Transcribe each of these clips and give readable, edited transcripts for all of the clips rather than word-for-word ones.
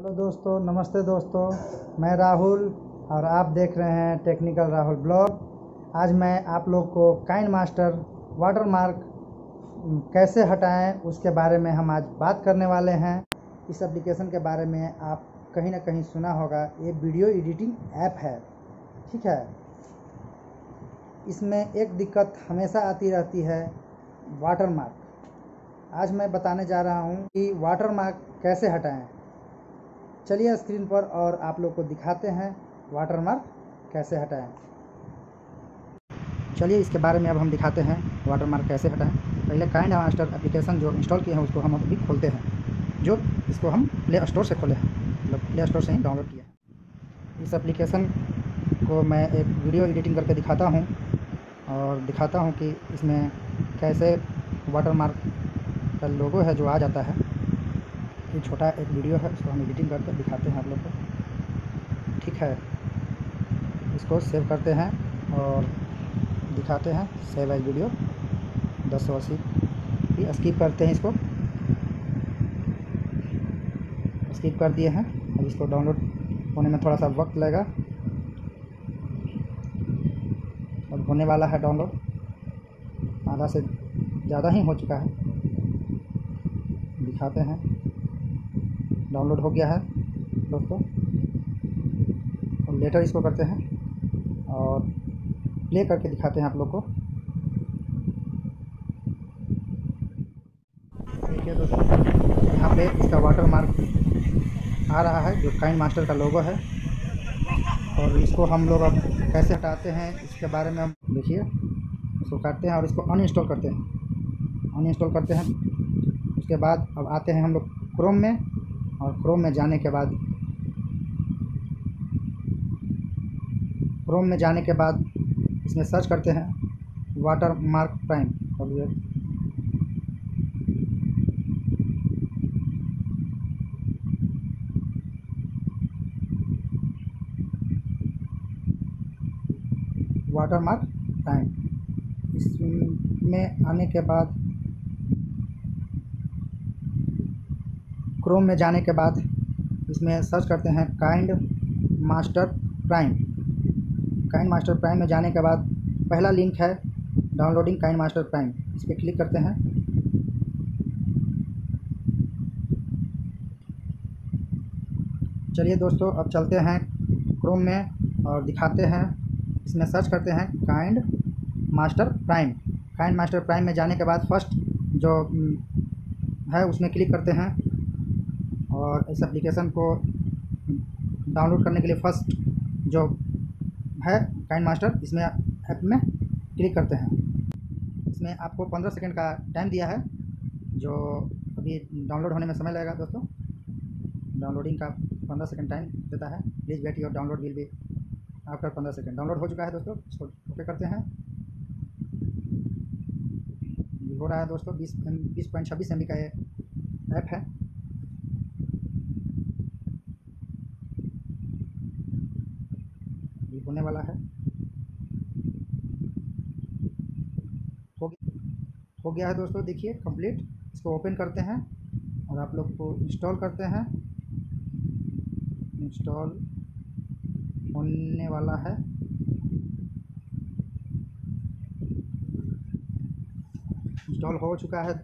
Hello दोस्तों, नमस्ते दोस्तों, मैं राहुल और आप देख रहे हैं टेक्निकल राहुल ब्लॉग। आज मैं आप लोग को काइनमास्टर वाटरमार्क कैसे हटाएं उसके बारे में हम आज बात करने वाले हैं। इस एप्लीकेशन के बारे में आप कहीं ना कहीं सुना होगा। ये वीडियो एडिटिंग ऐप है, ठीक है। इसमें एक दिक्कत हमेशा आती रहती है, वाटरमार्क। आज मैं बताने जा रहा हूँ कि वाटरमार्क कैसे हटाएँ। चलिए स्क्रीन पर और आप लोग को दिखाते हैं वाटरमार्क कैसे हटाएं। चलिए इसके बारे में अब हम दिखाते हैं वाटरमार्क कैसे हटाएं। पहले काइनमास्टर एप्लीकेशन जो इंस्टॉल किए हैं उसको हम अभी खोलते हैं। जो इसको हम प्ले स्टोर से खोले हैं, मतलब प्ले स्टोर से ही डाउनलोड किया है। इस एप्लीकेशन को मैं एक वीडियो एडिटिंग करके दिखाता हूँ और दिखाता हूँ कि इसमें कैसे वाटरमार्क का लोगो है जो आ जाता है। छोटा एक वीडियो है, इसको हम एडिटिंग करके दिखाते हैं आप लोग को, ठीक है। इसको सेव करते हैं और दिखाते हैं। सेव एज वीडियो 1080 भी स्किप करते हैं, इसको स्किप कर दिए हैं। अब इसको डाउनलोड होने में थोड़ा सा वक्त लगेगा। अब होने वाला है डाउनलोड, आधा से ज़्यादा ही हो चुका है। दिखाते हैं, डाउनलोड हो गया है दोस्तों। और लेटर इसको करते हैं और प्ले करके दिखाते हैं आप लोग को। देखिए दोस्तों, यहाँ पे इसका वाटरमार्क आ रहा है जो काइनमास्टर का लोगो है। और इसको हम लोग अब कैसे हटाते हैं इसके बारे में हम देखिए। इसको काटते हैं और इसको अनइंस्टॉल करते हैं। अनइंस्टॉल करते हैं उसके बाद अब आते हैं हम लोग क्रोम में। और क्रोम में जाने के बाद इसमें सर्च करते हैं वाटरमार्क प्राइम। और ये वाटरमार्क प्राइम इसमें आने के बाद क्रोम में जाने के बाद इसमें सर्च करते हैं काइनमास्टर प्राइम। काइनमास्टर प्राइम में जाने के बाद पहला लिंक है डाउनलोडिंग काइनमास्टर प्राइम, इस पर क्लिक करते हैं। चलिए दोस्तों, अब चलते हैं क्रोम में और दिखाते हैं। इसमें सर्च करते हैं काइनमास्टर प्राइम। काइनमास्टर प्राइम में जाने के बाद फर्स्ट जो है उसमें क्लिक करते हैं। और इस एप्लीकेशन को डाउनलोड करने के लिए फ़र्स्ट जो है काइनमास्टर, इसमें ऐप में क्लिक करते हैं। इसमें आपको 15 सेकंड का टाइम दिया है, जो अभी डाउनलोड होने में समय लगेगा दोस्तों। डाउनलोडिंग का 15 सेकंड टाइम देता है। Please wait your download will be after 15 second. Download हो चुका है दोस्तों, इसको ओके करते हैं। हो रहा है दोस्तों, 20.26 MB का ये ऐप है। होने वाला है, हो गया है दोस्तों। देखिए कंप्लीट, इसको ओपन करते हैं और आप लोग को इंस्टॉल करते हैं। इंस्टॉल होने वाला है। इंस्टॉल हो चुका है,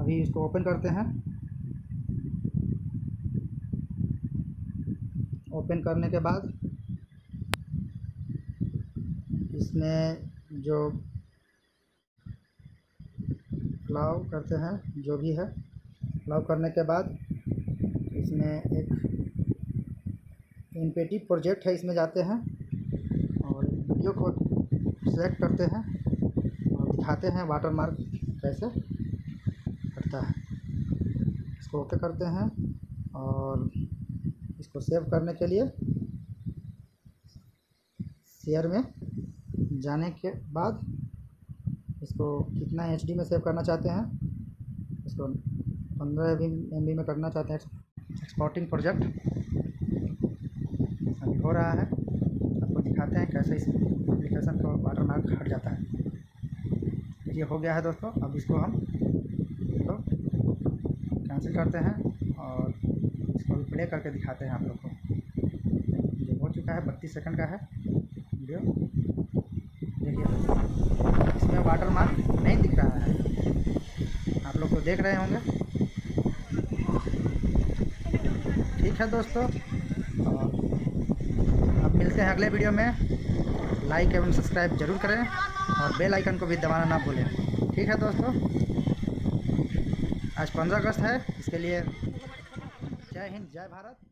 अभी इसको ओपन करते हैं। ओपन करने के बाद इसमें जो अलाउ करते हैं, जो भी है अलाउ करने के बाद इसमें एक इनपेटी प्रोजेक्ट है, इसमें जाते हैं और वीडियो को सेलेक्ट करते हैं और दिखाते हैं वाटरमार्क कैसे हटता है। इसको ओके करते हैं और इसको सेव करने के लिए शेयर में जाने के बाद इसको कितना HD में सेव करना चाहते हैं, इसको 15 MB में करना चाहते हैं। एक्सपोर्टिंग प्रोजेक्ट अभी हो रहा है, आपको दिखाते हैं कैसे इस एप्लीकेशन को वाटरमार्क हट जाता है। ये हो गया है दोस्तों, अब इसको हम कैंसिल करते हैं और इसको प्ले करके दिखाते हैं आप लोग को। जो हो चुका है 32 सेकंड का है वीडियो। देखिए इसमें वाटर मार्क नहीं दिख रहा है, आप लोग को देख रहे होंगे। ठीक है दोस्तों, अब मिलते हैं अगले वीडियो में। लाइक एवं सब्सक्राइब जरूर करें और बेल आइकन को भी दबाना ना भूलें। ठीक है दोस्तों, आज 15 अगस्त है, इसके लिए जय हिंद, जय भारत।